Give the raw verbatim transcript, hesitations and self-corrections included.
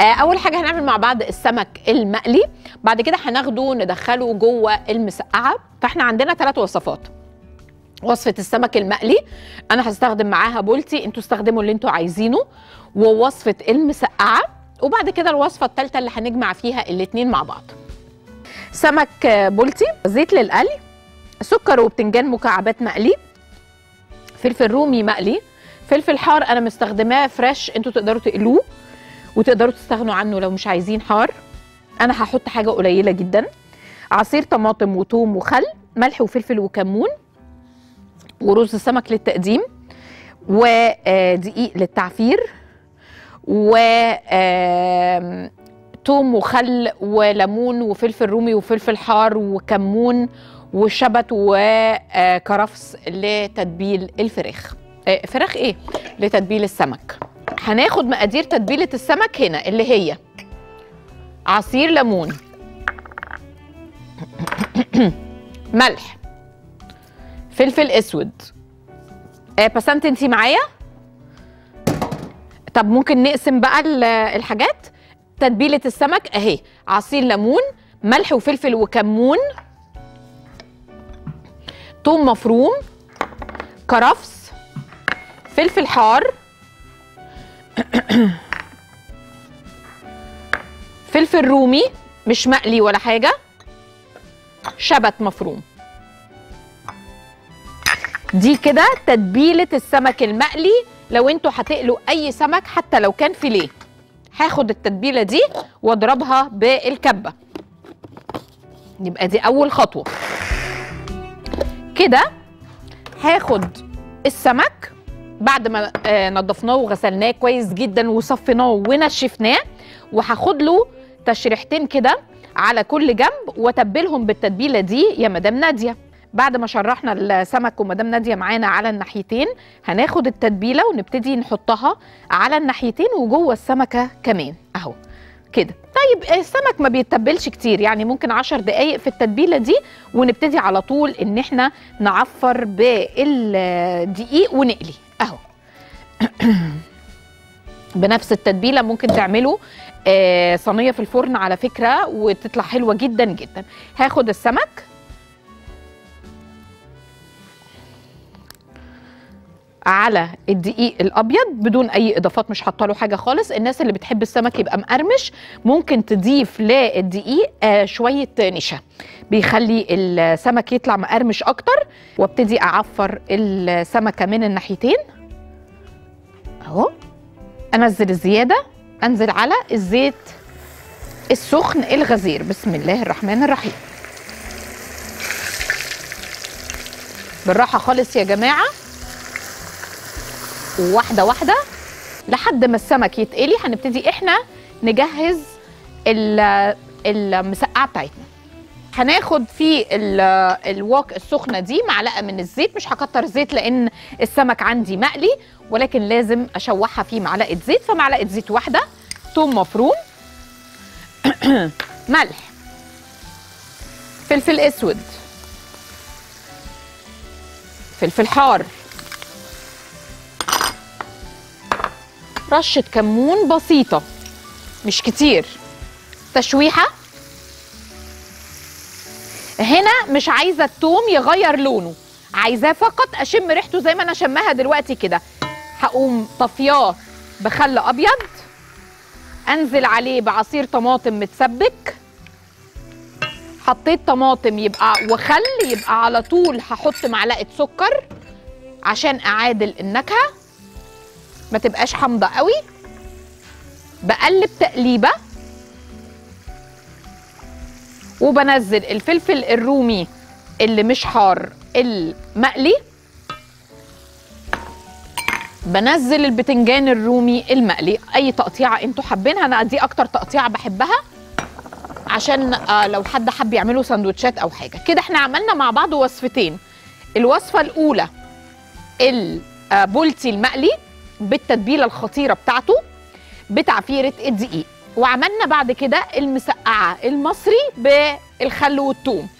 اول حاجه هنعمل مع بعض السمك المقلي، بعد كده هناخده ندخله جوه المسقعه. فاحنا عندنا ثلاث وصفات. وصفه السمك المقلي انا هستخدم معاها بولتي، انتوا استخدموا اللي انتوا عايزينه، ووصفه المسقعه، وبعد كده الوصفه الثالثه اللي هنجمع فيها الاثنين مع بعض. سمك بولتي، زيت للقلي، سكر وبتنجان مكعبات مقلي، فلفل رومي مقلي، فلفل حار انا مستخدماه فريش، انتوا تقدروا تقلوه وتقدروا تستغنوا عنه لو مش عايزين حار، انا هحط حاجه قليله جدا، عصير طماطم وثوم وخل، ملح وفلفل وكمون، ورز السمك للتقديم، ودقيق للتعفير، و ثوم وخل وليمون وفلفل رومي وفلفل حار وكمون وشبت وكرفس لتتبيل الفراخ. فراخ ايه؟ لتتبيل السمك. هناخد مقادير تتبيله السمك هنا اللي هي عصير ليمون، ملح، فلفل اسود. آه بسنت انتي معايا؟ طب ممكن نقسم بقى الحاجات. تتبيله السمك اهي، عصير ليمون، ملح وفلفل وكمون، ثوم مفروم، كرفس، فلفل حار، فلفل رومي مش مقلي ولا حاجه، شبت مفروم. دي كده تتبيله السمك المقلي. لو انتوا هتقلوا اي سمك حتى لو كان فيليه، هاخد التتبيله دي واضربها بالكبه. يبقى دي اول خطوه. كده هاخد السمك بعد ما نضفناه وغسلناه كويس جدا وصفيناه ونشفناه، وهاخد له تشريحتين كده على كل جنب واتبلهم بالتتبيله دي يا مدام ناديه. بعد ما شرحنا السمك ومدام ناديه معانا على الناحيتين، هناخد التتبيله ونبتدي نحطها على الناحيتين وجوه السمكه كمان اهو كده. طيب السمك ما بيتبلش كتير، يعني ممكن عشر دقايق في التتبيله دي، ونبتدي على طول ان احنا نعفر بالدقيق ونقلي اهو. بنفس التتبيله ممكن تعملوا صينيه في الفرن على فكره وتطلع حلوه جدا جدا. هاخد السمك على الدقيق الابيض بدون اي اضافات، مش حاطه له حاجه خالص. الناس اللي بتحب السمك يبقى مقرمش ممكن تضيف للدقيق شويه نشا، بيخلي السمك يطلع مقرمش اكتر. وابتدي اعفر السمكه من الناحيتين اهو، انزل الزياده، انزل على الزيت السخن الغزير. بسم الله الرحمن الرحيم. بالراحه خالص يا جماعه، واحدة واحدة لحد ما السمك يتقلي. هنبتدي احنا نجهز المسقعة بتاعتنا. هناخد في الواك السخنة دي معلقة من الزيت، مش هكتر زيت لان السمك عندي مقلي، ولكن لازم اشوحها في معلقة زيت، فمعلقة زيت واحدة، ثوم مفروم، ملح، فلفل اسود، فلفل حار، رشة كمون بسيطة مش كتير، تشويحة. هنا مش عايزة التوم يغير لونه، عايزاه فقط أشم ريحته زي ما أنا شمها دلوقتي كده. هقوم طفياه بخل أبيض، أنزل عليه بعصير طماطم متسبك. حطيت طماطم يبقى وخل، يبقى على طول هحط معلقة سكر عشان أعادل النكهة، ما تبقاش حامضه قوي. بقلب تقليبه، وبنزل الفلفل الرومي اللي مش حار المقلي، بنزل البتنجان الرومي المقلي، اي تقطيعه انتوا حابينها، انا دي اكتر تقطيعه بحبها عشان لو حد حب يعملوا سندوتشات او حاجه كده. احنا عملنا مع بعض وصفتين. الوصفه الاولى البولتي المقلي بالتتبيله الخطيره بتاعته بتعفيره الدقيق، وعملنا بعد كده المسقعه المصري بالخل والثوم.